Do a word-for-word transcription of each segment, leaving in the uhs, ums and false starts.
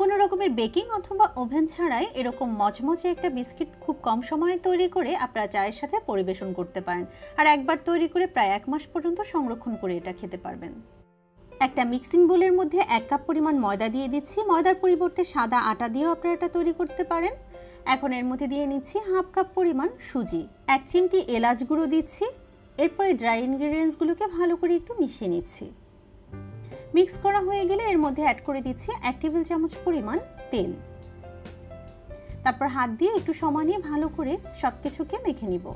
কোনো রকমের বেকিং অথবা ওভেন ছাড়াই এরকম মচমচে একটা বিস্কিট খুব কম সময়ে তৈরি করে আপনারা চায়ের সাথে পরিবেশন করতে পারেন। আর একবার তৈরি করে প্রায় এক মাস পর্যন্ত সংরক্ষণ করে এটা খেতে পারবেন। একটা মিক্সিং বোলের মধ্যে এক কাপ পরিমাণ ময়দা দিয়ে দিচ্ছি। ময়দার পরিবর্তে সাদা আটা দিয়েও আপনারা এটা তৈরি করতে পারেন। এখন এর মধ্যে দিয়ে নিচ্ছি হাফ কাপ পরিমাণ সুজি, এক চিমটি এলাচ গুঁড়ো দিচ্ছি। এরপরে ড্রাই ইনগ্রিডিয়েন্টসগুলোকে ভালো করে একটু মিশিয়ে নিচ্ছি। মিক্স করা হয়ে গেলে এর মধ্যে অ্যাড করে দিচ্ছি এক টেবিল চামচ পরিমাণ তেল। তারপর হাত দিয়ে একটু সময় নিয়ে ভালো করে সব কিছুকে মেখে নিব।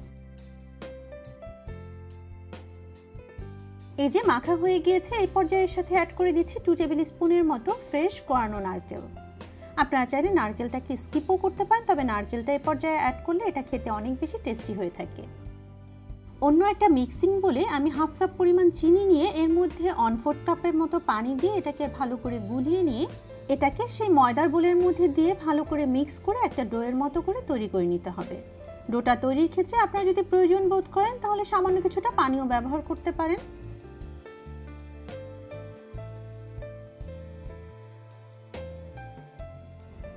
এই যে মাখা হয়ে গিয়েছে, এই পর্যায়ের সাথে অ্যাড করে দিচ্ছি টু টেবিল স্পুনের মতো ফ্রেশ কোরানো নারকেল। আপনারা চাইলে নারকেলটাকে স্কিপও করতে পারেন, তবে নারকেলটা এই পর্যায়ে অ্যাড করলে এটা খেতে অনেক বেশি টেস্টি হয়ে থাকে। অন্য একটা মিক্সিং বোলে আমি হাফ কাপ পরিমাণ চিনি নিয়ে এর মধ্যে ওয়ান ফোর্থ কাপের মতো পানি দিয়ে এটাকে ভালো করে গুলিয়ে নিয়ে এটাকে সেই ময়দার বোলের মধ্যে দিয়ে ভালো করে মিক্স করে একটা ডোয়ের মতো করে তৈরি করে নিতে হবে। ডোটা তৈরির ক্ষেত্রে আপনারা যদি প্রয়োজন বোধ করেন তাহলে সামান্য কিছুটা পানিও ব্যবহার করতে পারেন।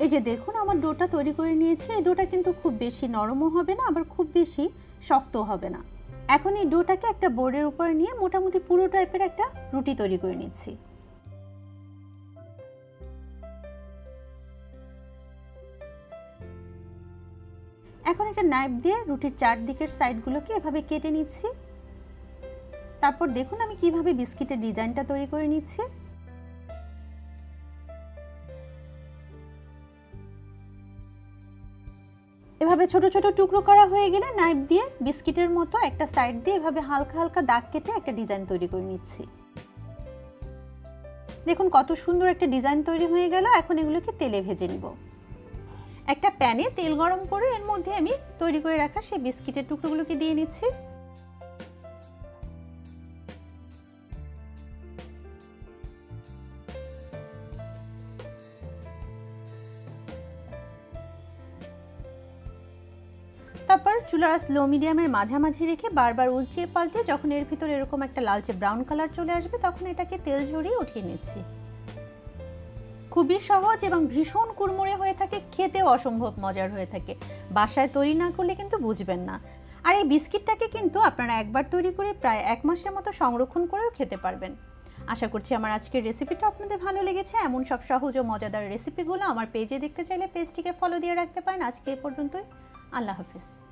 এই যে দেখুন, আমার ডোটা তৈরি করে নিয়েছি। এই ডোটা কিন্তু খুব বেশি নরমও হবে না, আবার খুব বেশি শক্তও হবে না। এখন এই ডোটাকে একটা বোর্ডের উপরে নিয়ে মোটামুটি পুরো টাইপের একটা রুটি তৈরি করে নিচ্ছি। এখন একটা নাইফ দিয়ে রুটির চারদিকের সাইডগুলোকে এভাবে কেটে নিচ্ছি। তারপর দেখুন আমি কিভাবে বিস্কিটের ডিজাইনটা তৈরি করে নিচ্ছি। এভাবে ছোট ছোট টুকরো করা হয়ে গেলে নাইফ দিয়ে বিস্কিটের মতো একটা সাইড দিয়ে এভাবে হালকা হালকা দাগ কেটে একটা ডিজাইন তৈরি করে নিচ্ছি। দেখুন কত সুন্দর একটা ডিজাইন তৈরি হয়ে গেল। এখন এগুলোকে তেলে ভেজে নিব। একটা প্যানে তেল গরম করে এর মধ্যে আমি তৈরি করে রাখা সেই বিস্কিটের টুকরোগুলোকে দিয়ে নিচ্ছি। তারপর চুলার আঁচ লো মিডিয়ামের মাঝামাঝি রেখে বারবার উল্টিয়ে পাল্টে যখন এর ভিতরে এরকম একটা লালচে ব্রাউন কালার চলে আসবে তখন এটাকে তেল ঝরিয়ে উঠিয়ে নিচ্ছি। খুবই সহজ এবং ভীষণ কুড়মুড়ে হয়ে থাকে, খেতেও অসম্ভব মজার হয়ে থাকে। বাসায় তৈরি না করলে কিন্তু বুঝবেন না। আর এই বিস্কিটটাকে কিন্তু আপনারা একবার তৈরি করে প্রায় এক মাসের মতো সংরক্ষণ করেও খেতে পারবেন। আশা করছি আমার আজকের রেসিপিটা আপনাদের ভালো লেগেছে। এমন সব সহজ ও মজাদার রেসিপিগুলো আমার পেজে দেখতে চাইলে পেজটিকে ফলো দিয়ে রাখতে পারেন। আজকে এ পর্যন্তই। আল্লাহ হাফেজ।